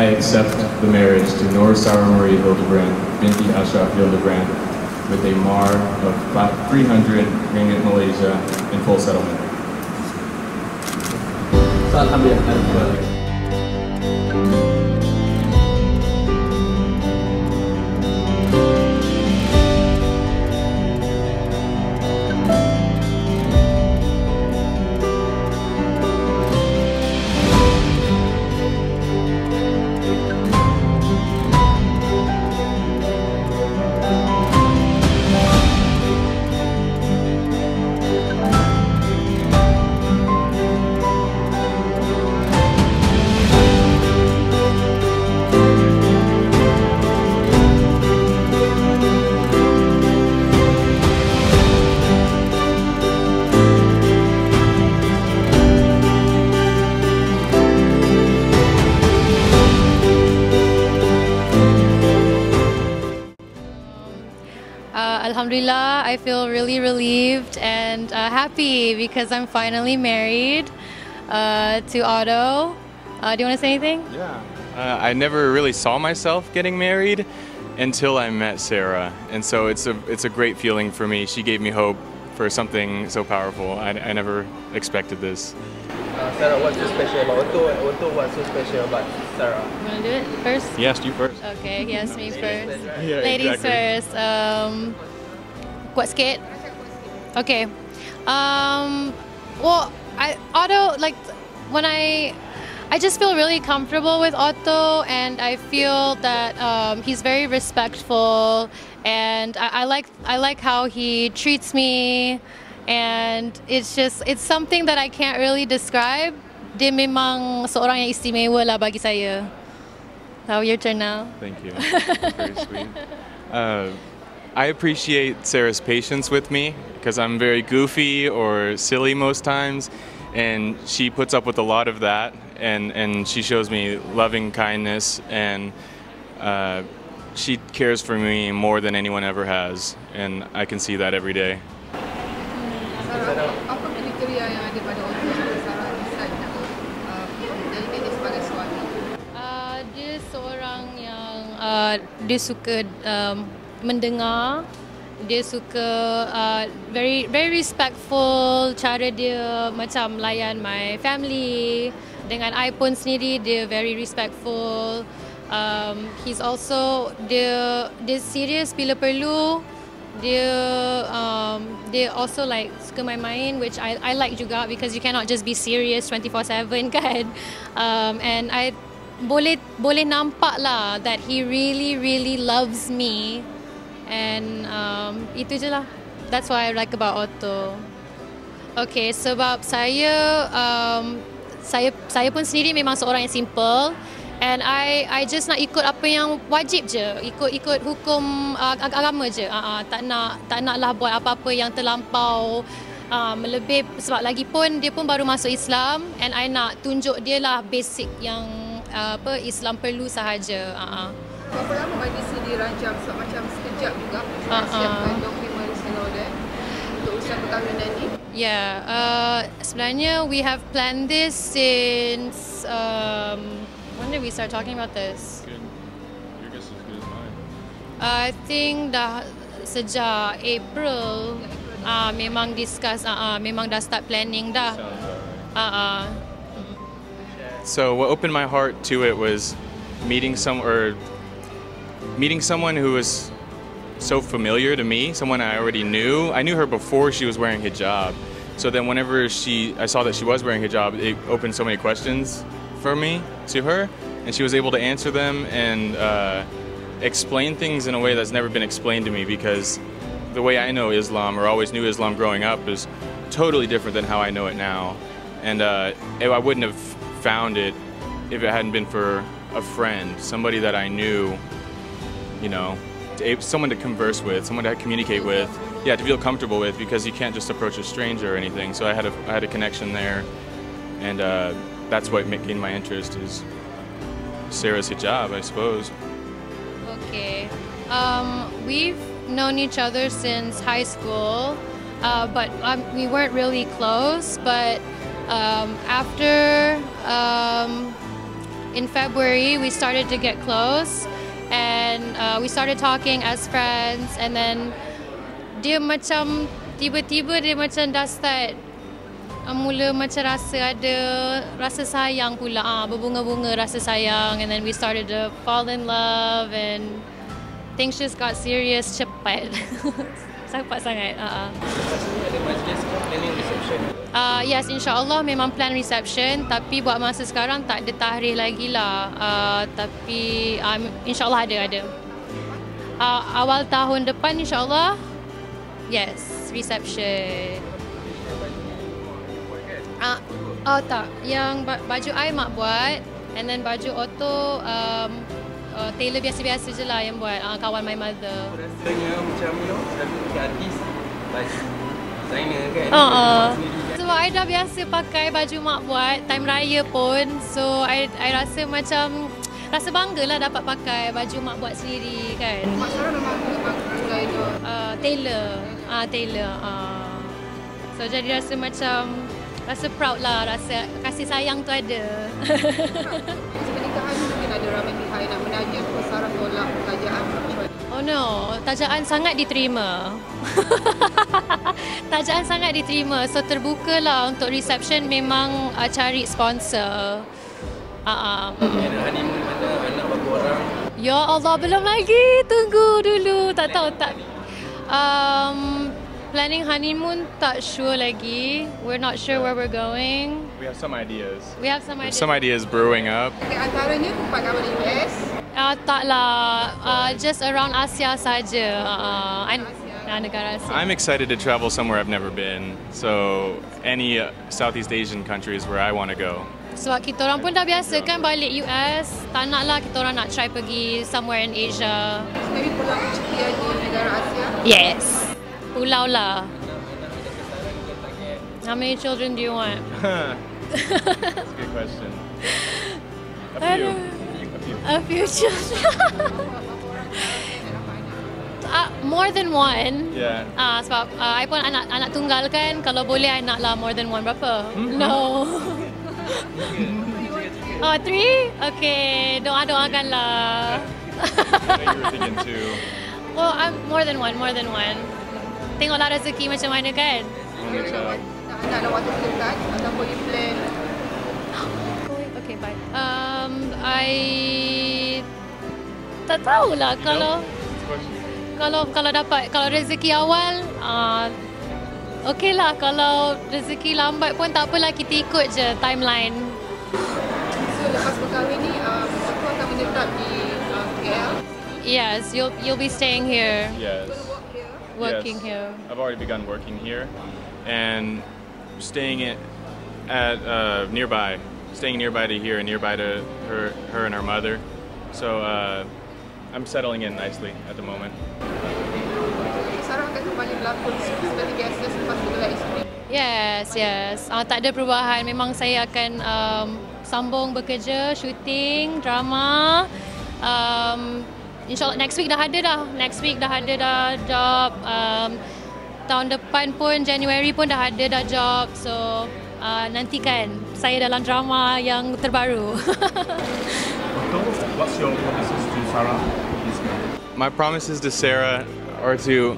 I accept the marriage to Nor Sarah Marie Hildebrand, Binti Ashraf Hildebrand, with a MAR of 300 ringgit Malaysia in full settlement. Alhamdulillah. Alhamdulillah, I feel really relieved and happy because I'm finally married to Otto. Do you want to say anything? Yeah. I never really saw myself getting married until I met Sarah, and so it's a great feeling for me. She gave me hope for something so powerful. I never expected this. Sarah, what's so special about Otto, and Otto, what's so special about Sarah? You want to do it first? Yes, you first. Okay, yes, me first. Yeah, ladies exactly. First. Kuat sikit. Okay. Well, Otto, like, when I just feel really comfortable with Otto, and I feel that he's very respectful, and I like how he treats me. And it's something that I can't really describe. Dia memang seorang yang istimewa lah bagi saya. So your turn now. Thank you. Very sweet. I appreciate Sarah's patience with me because I'm very goofy or silly most times, and she puts up with a lot of that. And she shows me loving kindness, and she cares for me more than anyone ever has, and I can see that every day. Sarah, apa kriteria yang ada pada orang yang Sarah decide nak menjadikan dia sebagai suami? Dia seorang yang dia suka mendengar, dia suka very very respectful, cara dia macam layan my family, dengan I pun sendiri dia very respectful. He's also dia serious bila perlu. They also like suka main-main, which I like juga because you cannot just be serious 24/7 kan. And I boleh nampak lah that he really loves me, and itu je lah. That's what I like about Otto. Okay, sebab saya pun sendiri memang seorang yang simple. And I just nak ikut apa yang wajib je, ikut hukum agama je. Tak naklah buat apa-apa yang terlampau melebih, sebab lagi pun dia pun baru masuk Islam, and I nak tunjuk dia lah basic yang apa Islam perlu sahaja. Berapa lama bagi si dirancang, sebab macam sekejap juga siapkan dokumen and all that untuk usia perkahwinan ni? Yeah, sebenarnya we have planned this since when did we start talking about this? Good. Your guess is as good as mine. I think dah sejak April, memang discuss, memang dah start planning dah. So what opened my heart to it was meeting someone who was so familiar to me, someone I already knew. I knew her before she was wearing hijab. So then whenever I saw that she was wearing hijab, it opened so many questions for me to her, and she was able to answer them and explain things in a way that's never been explained to me, because the way I know Islam, or always knew Islam growing up, is totally different than how I know it now. And I wouldn't have found it if it hadn't been for a friend, somebody that I knew, you know, someone to converse with, someone to communicate with, yeah, to feel comfortable with, because you can't just approach a stranger or anything. So I had a connection there, and that's what gained my interest, is Sarah's hijab, I suppose. Okay. We've known each other since high school, but we weren't really close. But after In February, we started to get close, and we started talking as friends. And then dia macam tiba-tiba dia macam dah start mula macam rasa ada rasa sayang pula, berbunga-bunga rasa sayang. And then we started to fall in love, and things just got serious cepat. Cepat sangat. Yes, insyaAllah memang plan reception, tapi buat masa sekarang tak ada tahrih lagi lah. Tapi insyaAllah ada. Awal tahun depan insyaAllah, yes, reception. Tak, yang baju I mak buat, and then baju Otto tailor biasa-biasa je lah yang buat, kawan my mother. Rasanya macam you know, artis baju designer kan? Sebab I dah biasa pakai baju mak buat, time raya pun. So, I rasa macam, rasa bangga lah dapat pakai baju mak buat sendiri kan. Mak Sarah memang pakai tailor. So, jadi rasa macam, rasa proud lah, rasa kasih sayang tu ada. Pernikahan mungkin ada ramai pihak nak menaja, Sarah tolak tajaan. Oh no, tajaan sangat diterima. Tajaan sangat diterima, so terbukalah untuk reception. Memang cari sponsor. Honeymoon mana anak berapa orang? Ya Allah, belum lagi, tunggu dulu, tak tahu tak. Planning honeymoon, tak sure lagi. We're not sure where we're going. We have some ideas. Some ideas brewing up. Antaranya tempat kawan US? Tak lah. Just around Asia saja. Negara Asia. I'm excited to travel somewhere I've never been. So any Southeast Asian countries where I want to go. Sebab kita orang pun dah biasa kan balik US. Tak nak lah kita orang nak try pergi somewhere in Asia. Maybe pulang ceria di negara Asia? Yes. Pulau lah. How many children do you want? That's a good question. A few children. More than one. Yeah. Sebab I pun anak tunggal kan. Kalau boleh I nak lah more than one. Berapa? No. 3? Okay. Doakan lah. You were thinking 2. Well, I'm more than one. Tengoklah rezeki macam mana kan? Nak ada waktu dekat atau boleh plan? Okay, bye. I tak tahulah kalau dapat, kalau rezeki awal, okay lah. Kalau rezeki lambat pun tak apalah, kita ikut je timeline. So lepas berkahwin ni, aku akan menetap di KL. Yes, you'll be staying here. Yes. Working here. I've already begun working here, and staying nearby to here and nearby to her and her mother. So I'm settling in nicely at the moment. Yes. Tak ada perubahan. Memang saya akan sambung bekerja, shooting drama. InsyaAllah next week dah ada dah job. Tahun depan pun January pun dah ada dah job. So nantikan saya dalam drama yang terbaru. What's your promises to Sarah? My promises to Sarah are to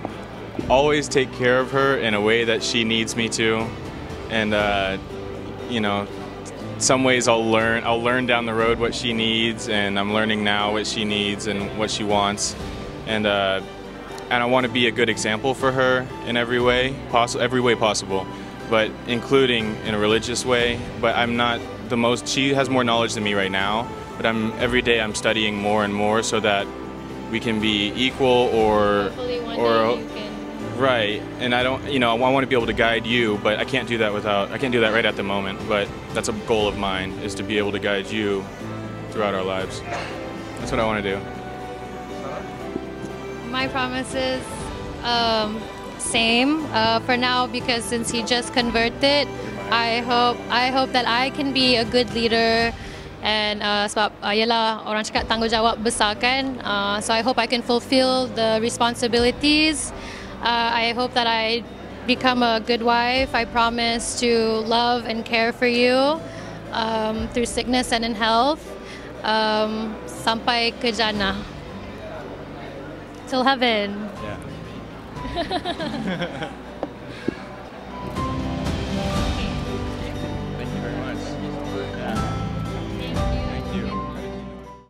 always take care of her in a way that she needs me to, and you know, some ways I'll learn down the road what she needs, and I'm learning now what she needs and what she wants, and I want to be a good example for her in every way possible, but including in a religious way. But I'm not the most, she has more knowledge than me right now, but every day I'm studying more and more so that we can be equal, Right, and I want to be able to guide you, but I can't do that right at the moment, but that's a goal of mine, is to be able to guide you throughout our lives. That's what I want to do. My promises, same for now, because since he just converted, I hope that I can be a good leader, and sebab yalah, orang cakap tanggungjawab besar kan, so I hope I can fulfill the responsibilities. I hope that I become a good wife. I promise to love and care for you through sickness and in health. sampai ke jannah. Till heaven. Yeah.